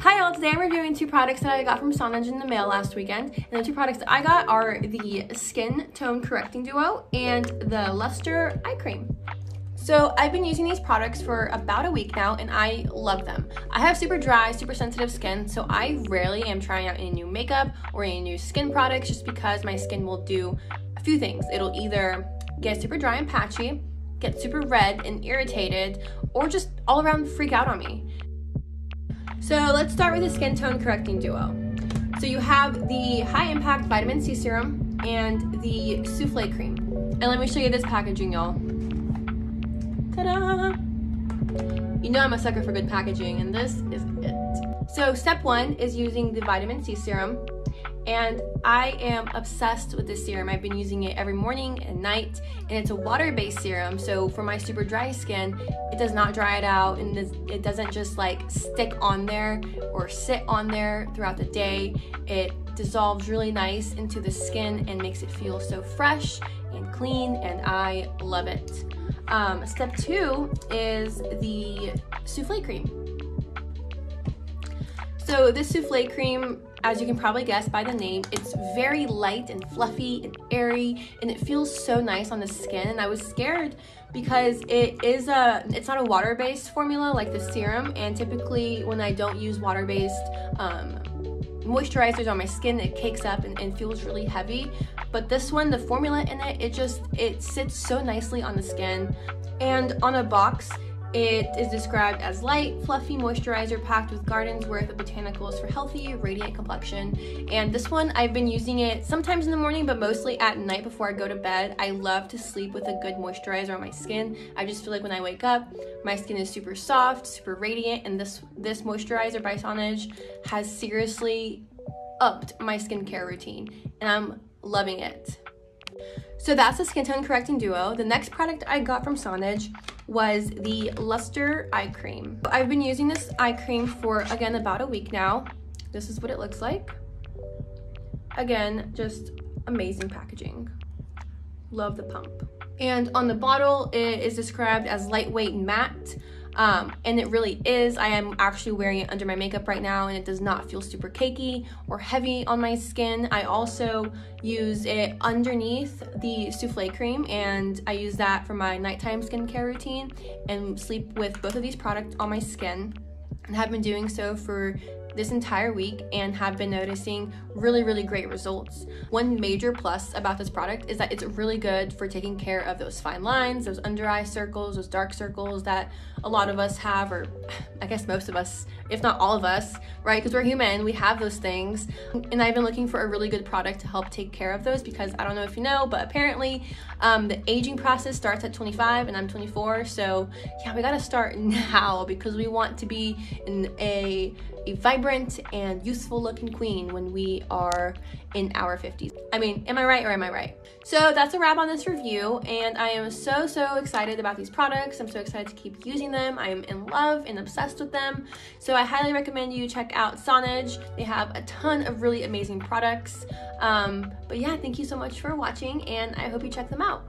Hi all, today I'm reviewing two products that I got from Sonage in the mail last weekend, and the two products I got are the Skin Tone Correcting Duo and the Luster Eye Cream. So I've been using these products for about a week now and I love them. I have super dry, super sensitive skin, so I rarely am trying out any new makeup or any new skin products just because my skin will do a few things. It'll either get super dry and patchy, get super red and irritated, or just all around freak out on me. So let's start with the Skin Tone Correcting Duo. So you have the High Impact Vitamin C Serum and the Soufflé Cream. And let me show you this packaging, y'all. Ta-da! You know I'm a sucker for good packaging, and this is it. So step one is using the vitamin C serum, and I am obsessed with this serum. I've been using it every morning and night, and it's a water-based serum, so for my super dry skin, it does not dry it out, and it doesn't just like stick on there or sit on there throughout the day. It dissolves really nice into the skin and makes it feel so fresh and clean, and I love it. Step two is the Soufflé Cream. So this Soufflé Cream, as you can probably guess by the name, it's very light and fluffy and airy, and it feels so nice on the skin. And I was scared because it's not a water-based formula like the serum, and typically when I don't use water-based moisturizers on my skin, it cakes up and feels really heavy. But this one, the formula in it sits so nicely on the skin, and on a box it is described as light, fluffy moisturizer packed with gardens worth of botanicals for healthy, radiant complexion. And this one, I've been using it sometimes in the morning, but mostly at night before I go to bed. I love to sleep with a good moisturizer on my skin. I just feel like when I wake up, my skin is super soft, super radiant, and this moisturizer by Sonage has seriously upped my skincare routine, and I'm loving it. So that's the Skin Tone Correcting Duo. The next product I got from Sonage was the Luster Eye Cream. I've been using this eye cream for, again, about a week now. This is what it looks like. Again, just amazing packaging. Love the pump. And on the bottle, it is described as lightweight and matte. And it really is. I am actually wearing it under my makeup right now, and it does not feel super cakey or heavy on my skin. I also use it underneath the Soufflé Cream, and I use that for my nighttime skincare routine and sleep with both of these products on my skin, and have been doing so for this entire week and have been noticing really, really great results. One major plus about this product is that it's really good for taking care of those fine lines, those under eye circles, those dark circles that a lot of us have, or I guess most of us, if not all of us, right? Because we're human, we have those things. And I've been looking for a really good product to help take care of those, because I don't know if you know, but apparently the aging process starts at 25, and I'm 24. So yeah, we gotta start now, because we want to be in a vibrant and youthful looking queen when we are in our 50s. I mean, am I right or am I right? So that's a wrap on this review, and I am so, so excited about these products. I'm so excited to keep using them. I am in love and obsessed with them. So I highly recommend you check out Sonage. They have a ton of really amazing products. But yeah, thank you so much for watching, and I hope you check them out.